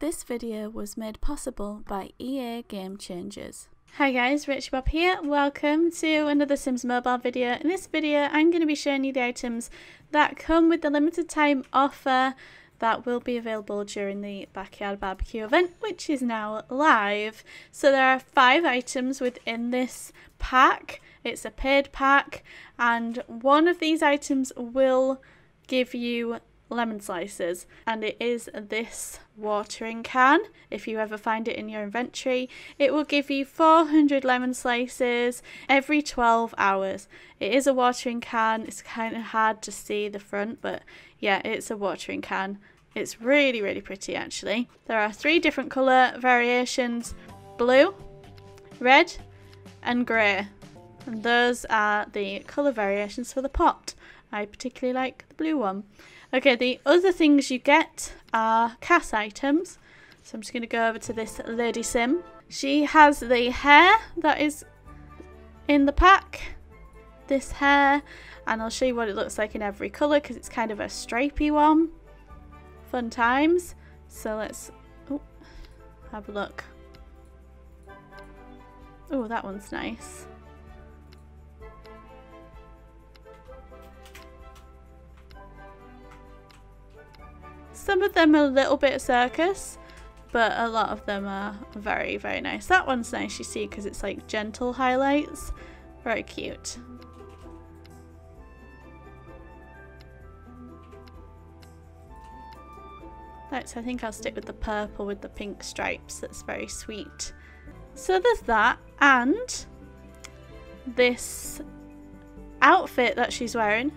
This video was made possible by EA Game Changers. Hi guys, Rachybop here. Welcome to another Sims Mobile video. In this video I'm going to be showing you the items that come with the limited time offer that will be available during the Backyard Barbecue event, which is now live. So there are 5 items within this pack. It's a paid pack, and one of these items will give you lemon slices, and it is this watering can. If you ever find it in your inventory, it will give you 400 lemon slices every 12 hours. It is a watering can. It's kind of hard to see the front, but yeah, it's a watering can. It's really pretty actually. There are 3 different colour variations: blue, red and grey, and those are the colour variations for the pot. I particularly like the blue one. Okay, the other things you get are CAS items. So I'm just going to go over to this lady sim. She has the hair that is in the pack. This hair. And I'll show you what it looks like in every colour because it's kind of a stripey one. Fun times. So let's have a look. Oh, that one's nice. Some of them are a little bit circus, but a lot of them are very nice. That one's nice, you see, because it's like gentle highlights. Very cute. Right, so I think I'll stick with the purple with the pink stripes. That's very sweet. So there's that, and this outfit that she's wearing.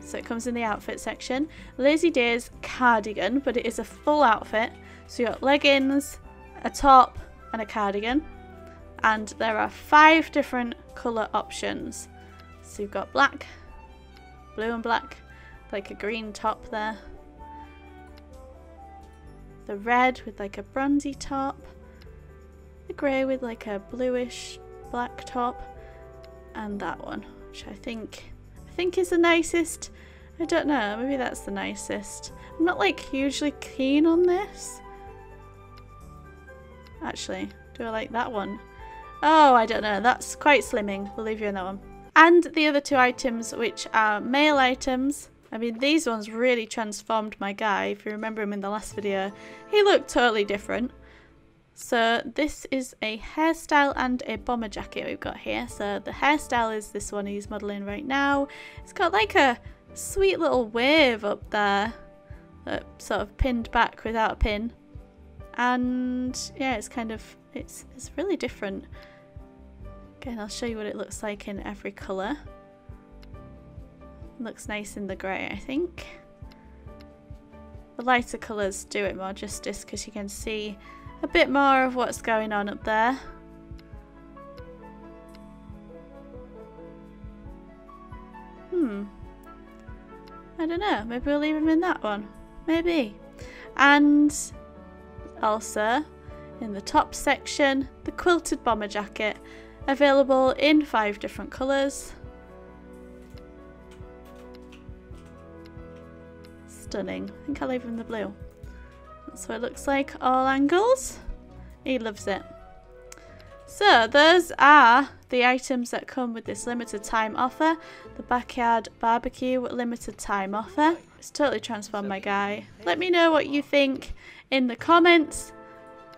So it comes in the outfit section. Lazy Days cardigan, but it is a full outfit. So you've got leggings, a top and a cardigan. And there are 5 different colour options. So you've got black, blue and black, like a green top there. The red with like a bronzy top. The grey with like a bluish black top. And that one, which I think is the nicest. I don't know, maybe that's the nicest. I'm not like hugely keen on this. Actually, do I like that one? Oh, I don't know, that's quite slimming. We'll leave you on that one. And the other 2 items, which are male items. I mean, these ones really transformed my guy. If you remember him in the last video, he looked totally different. So this is a hairstyle and a bomber jacket we've got here. So the hairstyle is this one he's modelling right now. It's got like a sweet little wave up there, sort of pinned back without a pin. And yeah, it's kind of, it's really different. Again, I'll show you what it looks like in every colour. Looks nice in the grey, I think. The lighter colours do it more justice because you can see a bit more of what's going on up there. I don't know, maybe we'll leave him in that one. Maybe. And also in the top section, the quilted bomber jacket, available in 5 different colours. Stunning. I think I'll leave him the blue. So it looks like all angles. He loves it. So those are the items that come with this limited time offer, the Backyard Barbecue limited time offer. It's totally transformed my guy. Let me know what you think in the comments.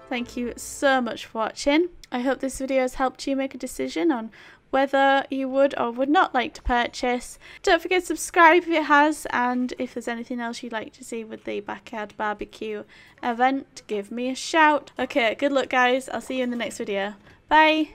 Thank you so much for watching. I hope this video has helped you make a decision on whether you would or would not like to purchase. Don't forget to subscribe if it has, and if there's anything else you'd like to see with the Backyard Barbecue event, give me a shout. Okay, good luck guys, I'll see you in the next video. Bye!